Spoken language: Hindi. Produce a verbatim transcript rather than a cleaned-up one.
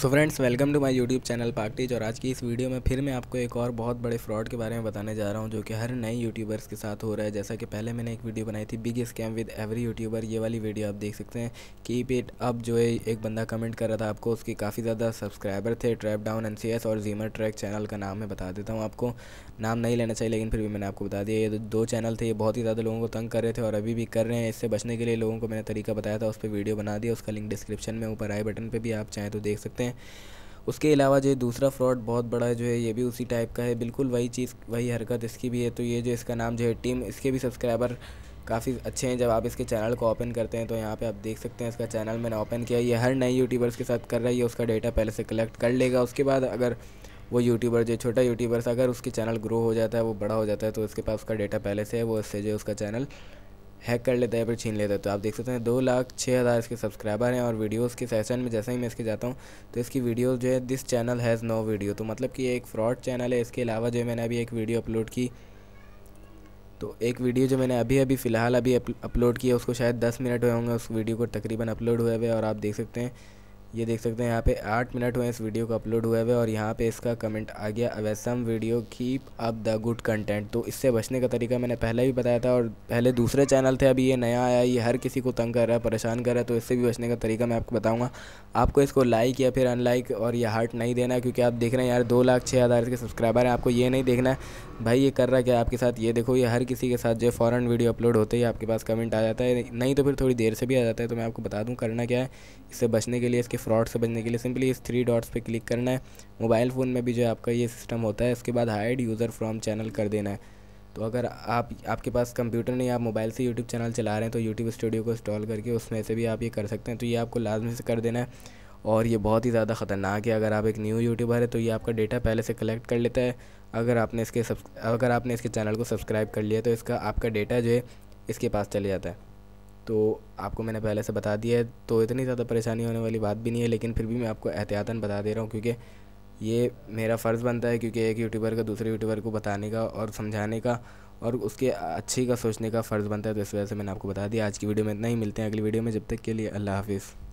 So friends, welcome to my YouTube channel पाकटीच। और आज की इस वीडियो में फिर मैं आपको एक और बहुत बड़े फ्रॉड के बारे में बताने जा रहा हूं जो कि हर नए यूट्यूबर्स के साथ हो रहा है। जैसा कि पहले मैंने एक वीडियो बनाई थी big scam with every YouTuber, ये वाली वीडियो आप देख सकते हैं। कीप इट अप जो है, एक बंदा कमेंट कर रहा था आपको, उसकी काफ़ी ज़्यादा सब्सक्राइबर थे। Trap down N C S और जीमर ट्रैक चैनल का नाम मैं बता देता हूँ, आपको नाम नहीं लेना चाहिए लेकिन फिर भी मैंने आपको बता दिया। ये दो चैनल थे, ये बहुत ही ज़्यादा लोगों को तंग कर रहे थे और अभी भी कर रहे हैं। इससे बचने के लिए लोगों को मैंने तरीका बताया था, उस पर वीडियो बना दिया। उसका लिंक डिस्क्रिप्शन में ऊपर आई बटन पर भी आप चाहें तो देख सकते हैं। उसके अलावा जो दूसरा फ्रॉड बहुत बड़ा है जो है, ये भी उसी टाइप का है, बिल्कुल वही चीज़ वही हरकत इसकी भी है। तो ये जो इसका नाम जो है टीम, इसके भी सब्सक्राइबर काफ़ी अच्छे हैं। जब आप इसके चैनल को ओपन करते हैं तो यहाँ पे आप देख सकते हैं, इसका चैनल मैंने ओपन किया। ये हर नए यूट्यूबर्स के साथ कर रहा है, ये उसका डेटा पहले से कलेक्ट कर लेगा। उसके बाद अगर वो यूट्यूबर जो छोटा यूट्यूबर्स अगर उसकी चैनल ग्रो हो जाता है, वो बड़ा हो जाता है, तो उसके पास उसका डेटा पहले से है, वो इससे जो उसका चैनल हैक कर लेता है, फिर छीन लेता है। तो आप देख सकते हैं दो लाख छः हज़ार इसके सब्सक्राइबर हैं। और वीडियोस के सेशन में जैसे ही मैं इसके जाता हूँ तो इसकी वीडियोस जो है, this channel has no video, तो मतलब कि ये एक फ्रॉड चैनल है। इसके अलावा जो मैंने अभी एक वीडियो अपलोड की, तो एक वीडियो जो मैंने अभी अभी फ़िलहाल अभी अपलोड की है, उसको शायद दस मिनट हुए होंगे उस वीडियो को तकरीबन अपलोड हुए हुए। और आप देख सकते हैं, ये देख सकते हैं यहाँ पे आठ मिनट हुए इस वीडियो को अपलोड हुए हुए। और यहाँ पे इसका कमेंट आ गया, awesome video keep up the good content. तो इससे बचने का तरीका मैंने पहले भी बताया था, और पहले दूसरे चैनल थे, अभी ये नया आया, ये हर किसी को तंग कर रहा है, परेशान कर रहा है। तो इससे भी बचने का तरीका मैं आपको बताऊँगा। आपको इसको लाइक या फिर अनलाइक और यह हार्ट नहीं देना, क्योंकि आप देख रहे हैं यार दो लाख छः हज़ार के सब्सक्राइबर हैं, आपको ये नहीं देखना है भाई ये कर रहा है क्या आपके साथ। ये देखो, ये हर किसी के साथ जो फ़ौरन वीडियो अपलोड होते ही आपके पास कमेंट आ जाता है, नहीं तो फिर थोड़ी देर से भी आ जाता है। तो मैं आपको बता दूँ करना क्या है। इससे बचने के लिए, इसके फ्रॉड से बचने के लिए सिंपली इस थ्री डॉट्स पे क्लिक करना है। मोबाइल फ़ोन में भी जो आपका ये सिस्टम होता है, इसके बाद हाइड यूज़र फ्रॉम चैनल कर देना है। तो अगर आप आपके पास कंप्यूटर नहीं, आप मोबाइल से यूट्यूब चैनल चला रहे हैं, तो यूट्यूब स्टूडियो को इंस्टॉल करके उसमें से भी आप ये कर सकते हैं। तो ये आपको लाजमी से कर देना है। और ये बहुत ही ज़्यादा ख़तरनाक है। अगर आप एक न्यू यूट्यूबर है तो ये आपका डेटा पहले से कलेक्ट कर लेता है। अगर आपने इसके अगर आपने इसके चैनल को सब्सक्राइब कर लिया तो इसका आपका डेटा जो है इसके पास चले जाता है। तो आपको मैंने पहले से बता दिया है, तो इतनी ज़्यादा परेशानी होने वाली बात भी नहीं है, लेकिन फिर भी मैं आपको एहतियातन बता दे रहा हूँ क्योंकि ये मेरा फ़र्ज़ बनता है, क्योंकि एक यूट्यूबर का दूसरे यूट्यूबर को बताने का और समझाने का और उसके अच्छे का सोचने का फ़र्ज़ बनता है। तो इस वजह से मैंने आपको बता दिया। आज की वीडियो में इतना ही, मिलते हैं अगली वीडियो में, जब तक के लिए अल्लाह हाफिज़।